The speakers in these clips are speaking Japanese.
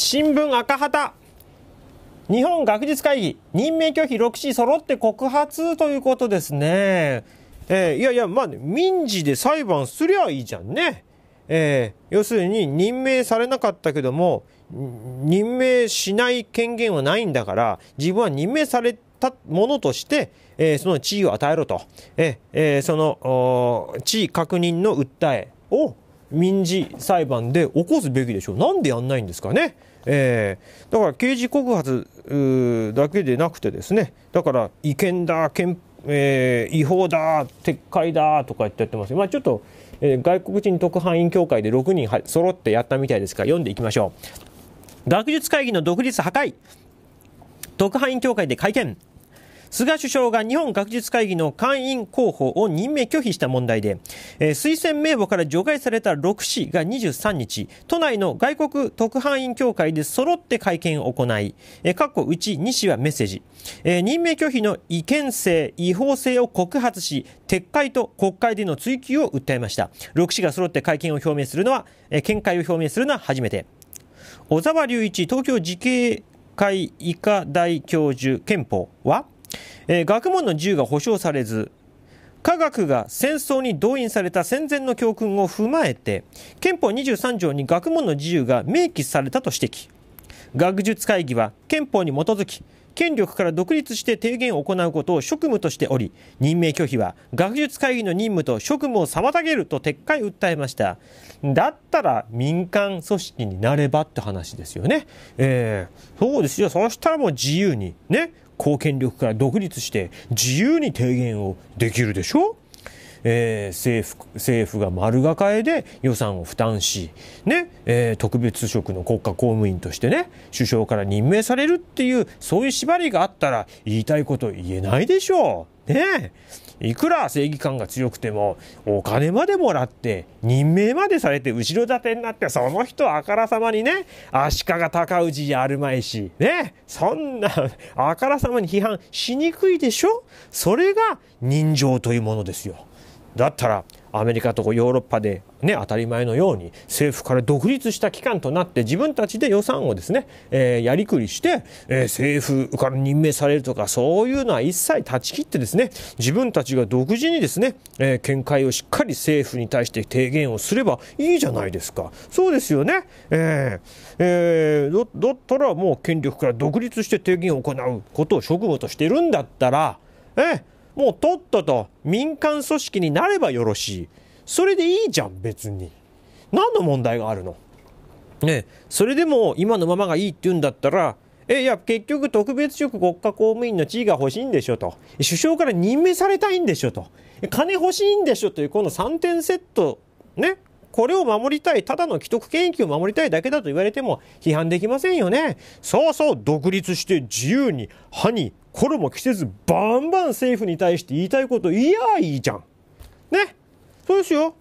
新聞赤旗、日本学術会議任命拒否6市揃って告発ということですね。いやいや、まあ、民事で裁判すりゃいいじゃんね。要するに任命されなかったけども任命しない権限はないんだから、自分は任命されたものとして、その地位を与えろと、その地位確認の訴えを民事裁判で起こすべきでしょう。なんでやんないんですかね。だから刑事告発だけでなくてですね、だから違憲だ、違法だ、撤回だとか言ってやってます。まあちょっと外国人特派員協会で6人揃ってやったみたいですから、読んでいきましょう。学術会議の独立破壊、特派員協会で会見。菅首相が日本学術会議の会員候補を任命拒否した問題で、推薦名簿から除外された6市が23日、都内の外国特派員協会で揃って会見を行い、うち2市はメッセージ、任命拒否の違憲性、違法性を告発し、撤回と国会での追及を訴えました。6市が揃って会見を表明するのは、見解を表明するのは初めて。小沢隆一東京慈恵会医科大教授憲法は、学問の自由が保障されず、科学が戦争に動員された戦前の教訓を踏まえて、憲法23条に学問の自由が明記されたと指摘。学術会議は憲法に基づき、権力から独立して提言を行うことを職務としており、任命拒否は学術会議の任務と職務を妨げると撤回訴えました。だったら民間組織になればって話ですよね。そうですよ。そしたらもう自由にね、公権力から独立して自由に提言をできるでしょ。政府が丸抱えで予算を負担し、ね、特別職の国家公務員としてね、首相から任命されるっていう、そういう縛りがあったら言いたいこと言えないでしょう。ねえ、いくら正義感が強くても、お金までもらって任命までされて後ろ盾になって、その人あからさまにね、足利尊氏やるまいしね、そんなあからさまに批判しにくいでしょ。それが人情というものですよ。だったらアメリカとかヨーロッパで、ね、当たり前のように政府から独立した機関となって自分たちで予算をですね、やりくりして、政府から任命されるとか、そういうのは一切断ち切ってですね、自分たちが独自にですね、見解をしっかり政府に対して提言をすればいいじゃないですか。そうですよね。だったらもう権力から独立して提言を行うことを職務としてるんだったら、もうとっとと民間組織になればよろしい。それでいいじゃん、別に。何の問題があるのね。それでも今のままがいいって言うんだったら、いや、結局特別職国家公務員の地位が欲しいんでしょと。首相から任命されたいんでしょと。金欲しいんでしょという、この3点セット、ね。これを守りたい、ただの既得権益を守りたいだけだと言われても批判できませんよね。そうそう、独立して自由に歯に衣も着せず、バンバン政府に対して言いたいこと言えばいいじゃん。ね。そうですよ。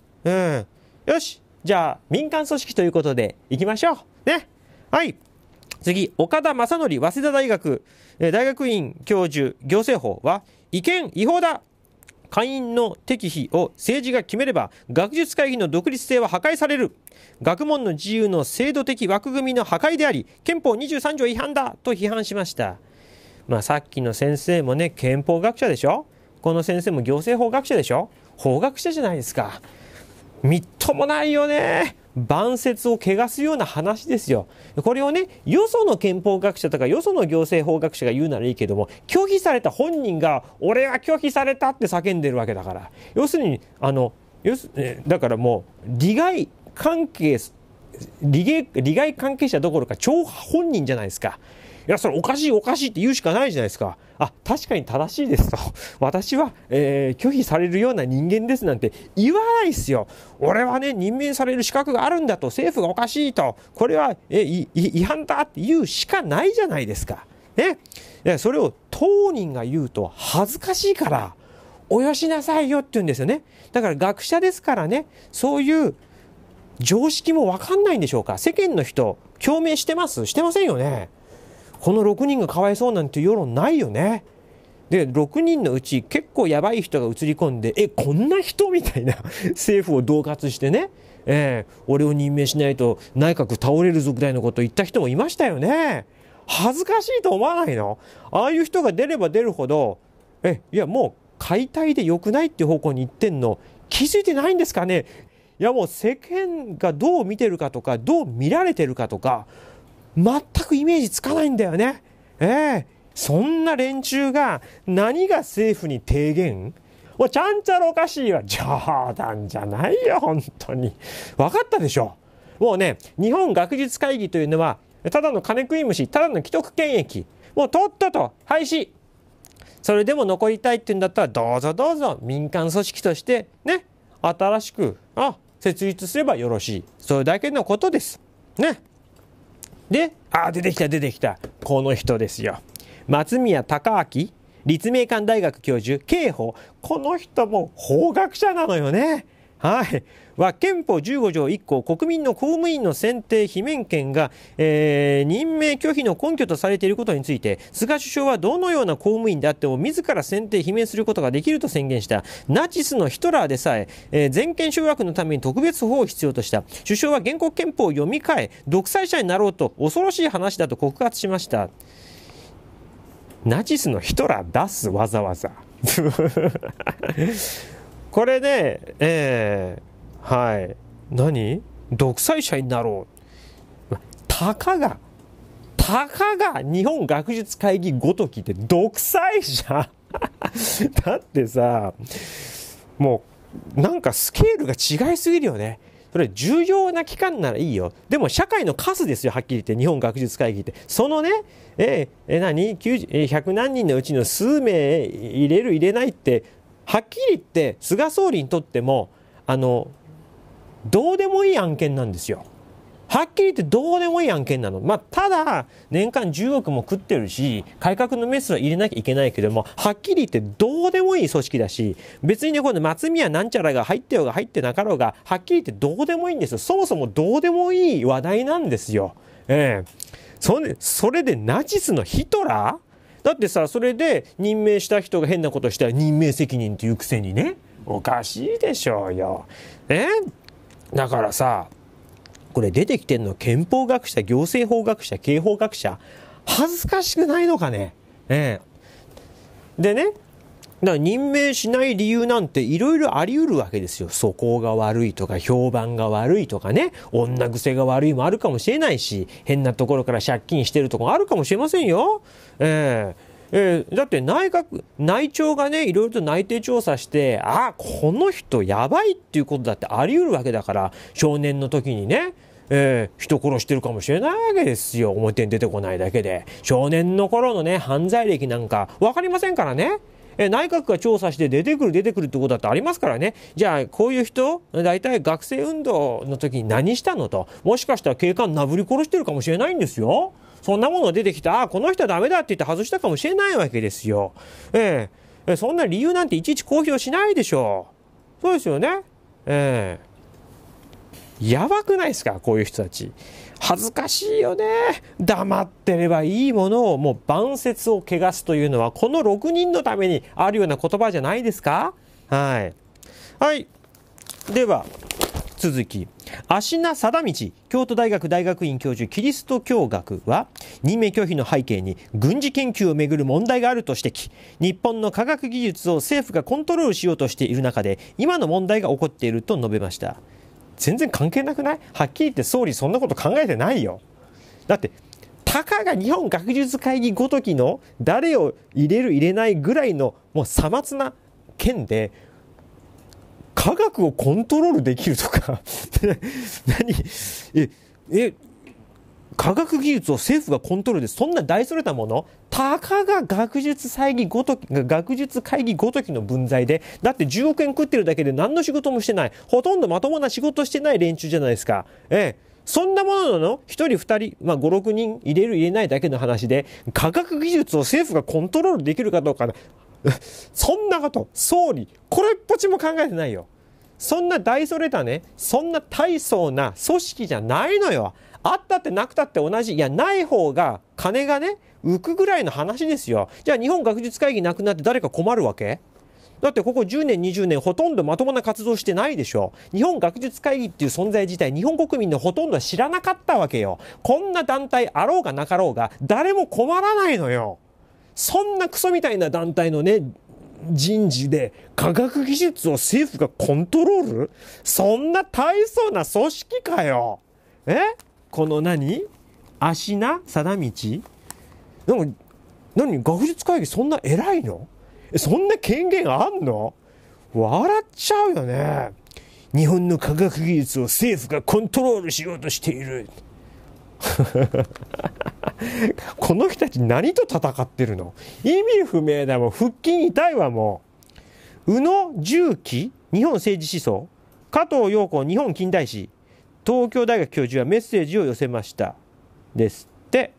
よし。じゃあ、民間組織ということでいきましょう。ね。はい。次、岡田正則、早稲田大学、大学院教授、行政法は、違憲違法だ。会員の適否を政治が決めれば学術会議の独立性は破壊される。学問の自由の制度的枠組みの破壊であり、憲法23条違反だと批判しました。まあさっきの先生もね、憲法学者でしょ。この先生も行政法学者でしょ。法学者じゃないですか。みっともないよね。晩節を汚すような話ですよ。これをね、よその憲法学者とかよその行政法学者が言うならいいけども、拒否された本人が「俺は拒否された」って叫んでるわけだから、要するにだからもう利害関係者どころか張本人じゃないですか。いや、それおかしいおかしいって言うしかないじゃないですか。あ、確かに正しいですと。私は、拒否されるような人間ですなんて言わないですよ。俺はね、任命される資格があるんだと、政府がおかしいと、これは違反だって言うしかないじゃないですか。それを当人が言うと恥ずかしいから、およしなさいよって言うんですよね。だから学者ですからね、そういう常識もわかんないんでしょうか。世間の人、共鳴してます？してませんよね。この6人がかわいそうなんて世論ないよね。で、6人のうち結構やばい人が映り込んで、こんな人みたいな政府を恫喝してね、俺を任命しないと内閣倒れるぞぐらいのことを言った人もいましたよね。恥ずかしいと思わないの？ああいう人が出れば出るほど、いやもう解体で良くないっていう方向に行ってんの気づいてないんですかね。いやもう世間がどう見てるかとか、どう見られてるかとか、全くイメージつかないんだよね。そんな連中が何が政府に提言？もうちゃんちゃらおかしいわ。冗談じゃないよ、本当に。分かったでしょ。もうね、日本学術会議というのは、ただの金食い虫、ただの既得権益。もうとっとと廃止。それでも残りたいって言うんだったら、どうぞどうぞ民間組織としてね、新しく設立すればよろしい。それだけのことです。ね。で、出てきた。この人ですよ。松宮隆明立命館大学教授、刑法。この人も法学者なのよね。は憲法15条1項、国民の公務員の選定・罷免権が、任命拒否の根拠とされていることについて、菅首相はどのような公務員であっても自ら選定・罷免することができると宣言した。ナチスのヒトラーでさえ、全権掌握のために特別法を必要とした。首相は原告憲法を読み替え、独裁者になろうと恐ろしい話だと告発しました。ナチスのヒトラー出す、わざわざ。これね、何？独裁者になろう。たかが日本学術会議ごときで独裁者だってさ、もうなんかスケールが違いすぎるよね。それ重要な機関ならいいよ。でも社会のカスですよ、はっきり言って、日本学術会議って。そのね、100何人のうちの数名入れる入れないって、はっきり言って菅総理にとっても、どうでもいい案件なんですよ。はっきり言ってどうでもいい案件なの。ただ、年間10億も食ってるし、改革のメスは入れなきゃいけないけども、はっきり言ってどうでもいい組織だし、別にね、この松宮なんちゃらが入ってようが入ってなかろうが、はっきり言ってどうでもいいんですよ。そもそもどうでもいい話題なんですよ。それでナチスのヒトラー？だってさ、それで任命した人が変なことしたら任命責任っていうくせにね、おかしいでしょうよ。だからさ、これ出てきてんの憲法学者、行政法学者、刑法学者、恥ずかしくないのかね。でね、だから任命しない理由なんていろいろあり得るわけですよ。素行が悪いとか、評判が悪いとかね、女癖が悪いもあるかもしれないし、変なところから借金してるとこあるかもしれませんよ。だって内調がね、いろいろと内定調査して、この人やばいっていうことだってあり得るわけだから、少年の時にね、人殺してるかもしれないわけですよ。表に出てこないだけで。少年の頃のね、犯罪歴なんか分かりませんからね。内閣が調査して出てくるってことだってありますからね。じゃあ、こういう人、大体学生運動の時に何したのと。もしかしたら警官なぶり殺してるかもしれないんですよ。そんなものが出てきて、この人はダメだって言って外したかもしれないわけですよ。そんな理由なんていちいち公表しないでしょう。そうですよね。やばくないですか、こういう人たち。恥ずかしいよね。黙ってればいいものを、もう晩節を汚すというのは、この6人のためにあるような言葉じゃないですか。では、続き。芦名貞道京都大学大学院教授キリスト教学は、任命拒否の背景に軍事研究をめぐる問題があると指摘。日本の科学技術を政府がコントロールしようとしている中で、今の問題が起こっていると述べました。全然関係なくない？はっきり言って総理そんなこと考えてないよ。だってたかが日本学術会議ごときの誰を入れる入れないぐらいのもうさまつな件で、科学をコントロールできるとか科学技術を政府がコントロールで、そんな大それたもの、たかが学術会議ごときの分際で、だって10億円食ってるだけで何の仕事もしてない、ほとんどまともな仕事してない連中じゃないですか。そんなものの1人2人、5、6人入れる入れないだけの話で、科学技術を政府がコントロールできるかどうかな。そんなこと、総理、これっぽっちも考えてないよ。そんな大それたね、そんな大層な組織じゃないのよ。あったってなくたって同じ。いや、ない方が金がね、浮くぐらいの話ですよ。じゃあ、日本学術会議なくなって誰か困るわけ？だってここ10年20年ほとんどまともな活動してないでしょ。日本学術会議っていう存在自体日本国民のほとんどは知らなかったわけよ。こんな団体あろうがなかろうが誰も困らないのよ。そんなクソみたいな団体のね人事で科学技術を政府がコントロール、そんな大層な組織かよ。この何芦名貞道なんか何学術会議そんな偉いの？そんな権限あんの？笑っちゃうよね。日本の科学技術を政府がコントロールしようとしている。この人たち何と戦ってるの？意味不明だもん。腹筋痛いわもう。宇野重機日本政治思想、加藤陽子日本近代史、東京大学教授はメッセージを寄せましたですって。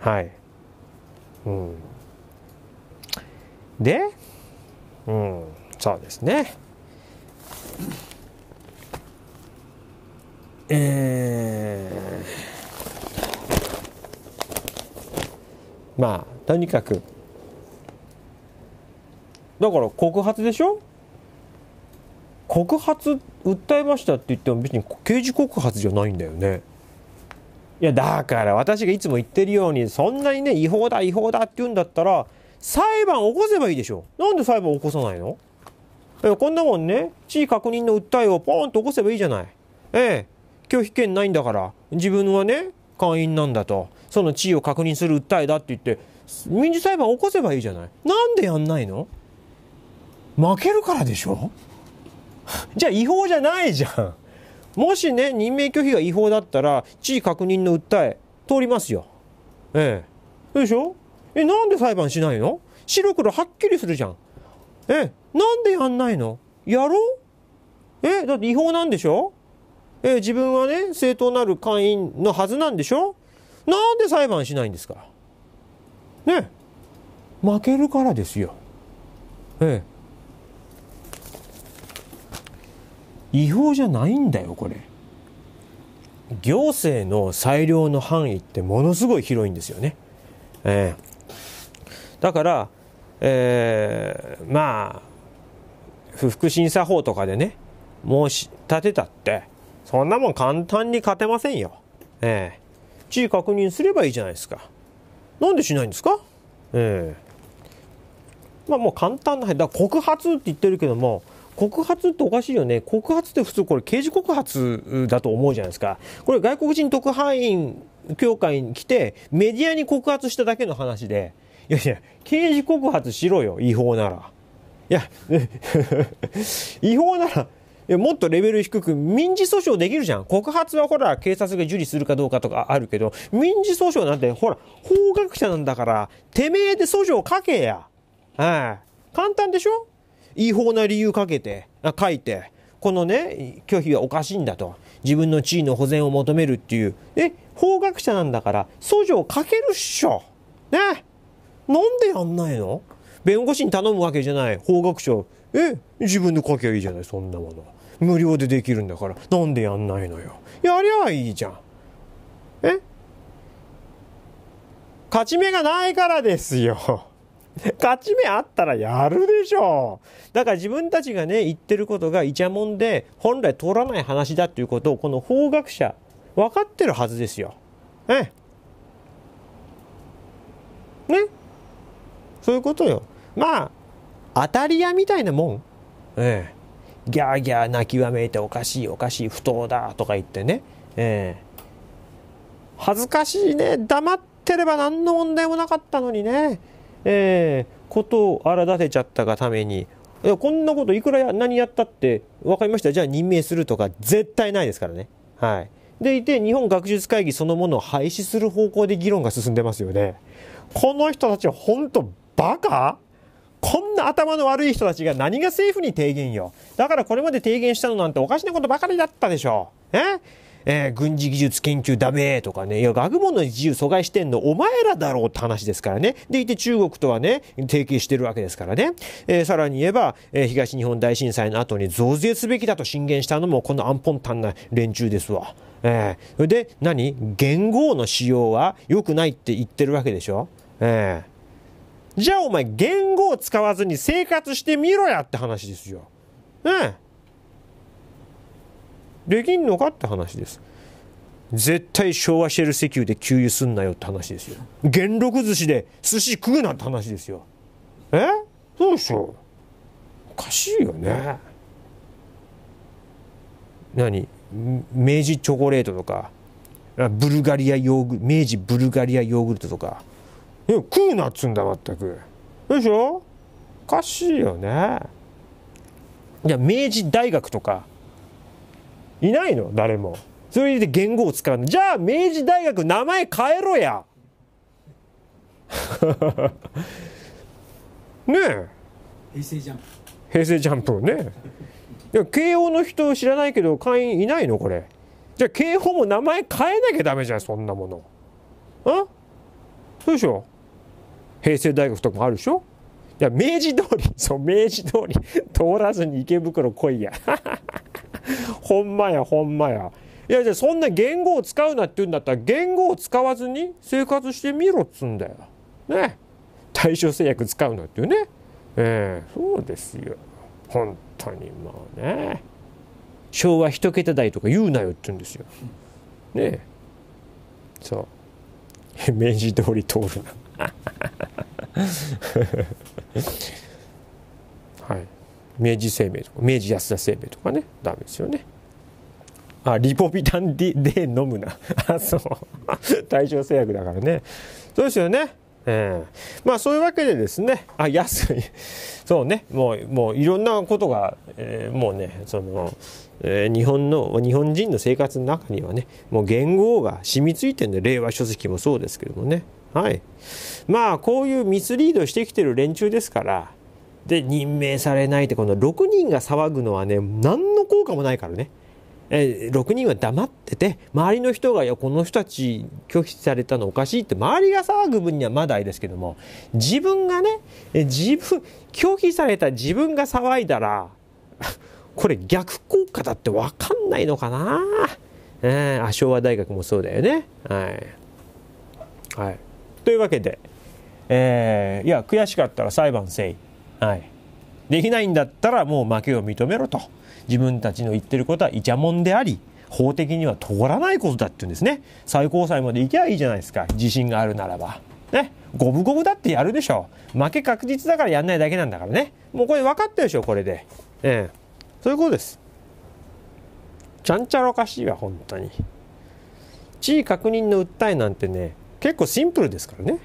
はい。うん。で、うん、そうですね。まあとにかくだから告発でしょ。告発訴えましたって言っても別に刑事告発じゃないんだよね。いやだから私がいつも言ってるようにそんなにね違法だ違法だって言うんだったら裁判起こせばいいでしょ。なんで裁判起こさないの？こんなもんね地位確認の訴えをポーンと起こせばいいじゃない。拒否権ないんだから自分はね会員なんだとその地位を確認する訴えだって言って民事裁判起こせばいいじゃない。なんでやんないの？負けるからでしょ。じゃあ違法じゃないじゃん。もしね任命拒否が違法だったら地位確認の訴え通りますよ。そうでしょ。なんで裁判しないの？白黒はっきりするじゃん。なんでやんないの？やろう？だって違法なんでしょ。自分はね正当なる会員のはずなんでしょ。なんで裁判しないんですかね。負けるからですよ。違法じゃないんだよこれ。行政の裁量の範囲ってものすごい広いんですよね。だから、まあ不服審査法とかでね申し立てたってそんなもん簡単に勝てませんよ。地位確認すればいいじゃないですか。なんでしないんですか。まあもう簡単なだから告発って言ってるけども告発っておかしいよね。告発って普通これ刑事告発だと思うじゃないですか。これ外国人特派員協会に来てメディアに告発しただけの話で、いやいや刑事告発しろよ違法なら。いや違法ならもっとレベル低く民事訴訟できるじゃん。告発はほら警察が受理するかどうかとかあるけど民事訴訟なんてほら法学者なんだからてめえで訴訟をかけや。簡単でしょ。違法な理由書いてこのね拒否はおかしいんだと自分の地位の保全を求めるっていう法学者なんだから訴訟をかけるっしょ。なんでやんないの？弁護士に頼むわけじゃない。法学者自分で書けばいいじゃない。そんなもの無料でできるんだからなんでやんないのよ。やりゃいいじゃん。勝ち目がないからですよ。勝ち目あったらやるでしょ。だから自分たちがね言ってることがイチャモンで本来通らない話だっていうことをこの法学者分かってるはずですよ。そういうことよ。まあ当たり屋みたいなもん。ギャーギャー泣きわめいておかしいおかしい不当だとか言ってね、恥ずかしいね。黙ってれば何の問題もなかったのにね、ことを荒立てちゃったがためにこんなこといくら何やったって分かりましたじゃあ任命するとか絶対ないですからね。でいて日本学術会議そのものを廃止する方向で議論が進んでますよね。この人たちは本当バカ。こんな頭の悪い人たちが何が政府に提言よ。だからこれまで提言したのなんておかしなことばかりだったでしょ。軍事技術研究ダメとかね、いや学問の自由阻害してんのお前らだろうって話ですからね。でいて中国とはね提携してるわけですからね、さらに言えば、東日本大震災の後に増税すべきだと進言したのもこのアンポンタンな連中ですわ。で何元号の使用は良くないって言ってるわけでしょ。じゃあお前言語を使わずに生活してみろやって話ですよ。ねえ。できんのかって話です。絶対昭和シェル石油で給油すんなよって話ですよ。元禄寿司で寿司食うなって話ですよ。え？そうでしょ。おかしいよね。何？明治チョコレートとか明治ブルガリアヨーグルトとか食うなっつうんだ全く。でしょ？おかしいよね。いや明治大学とかいないの誰も。それで言語を使うの。じゃあ明治大学名前変えろやねえ。平成ジャンプね。いや慶応の人知らないけど会員いないのこれ。じゃあ慶応も名前変えなきゃダメじゃんそんなもの。あ？そうでしょ。平成大学とかもあるでしょ。いや明治通り、そう明治通り通らずに池袋来いやほんまやほんまや。いやじゃあそんな言語を使うなって言うんだったら言語を使わずに生活してみろっつうんだよね。大正製薬使うなっていうね。そうですよ本当に。まあね昭和一桁台とか言うなよって言うんですよね。えそう明治通り通るなはい明治生命とか明治安田生命とかねダメですよね。あリポビタンDで飲むなあそう大正製薬だからね。そうですよね。まあそういうわけでですね、あ安いそうね、もういろんなことが、もうねその、日本人の生活の中にはねもう言語が染みついてるんで令和書籍もそうですけどもね。はいまあこういうミスリードしてきてる連中ですから。で任命されないってこの6人が騒ぐのはね何の効果もないからね。6人は黙ってて周りの人が「いやこの人たち拒否されたのおかしい」って周りが騒ぐ分にはまだいいですけども自分がね拒否された自分が騒いだらこれ逆効果だって分かんないのかな。昭和大学もそうだよね。はい、はい、というわけで、いや悔しかったら裁判せい、できないんだったらもう負けを認めろと。自分たちの言ってることはイチャモンであり法的には通らないことだって言うんですね。最高裁まで行けばいいじゃないですか自信があるならばね。五分五分だってやるでしょ。負け確実だからやんないだけなんだからね。もうこれ分かったでしょこれで。そういうことです。ちゃんちゃらおかしいわ本当に。地位確認の訴えなんてね結構シンプルですからね。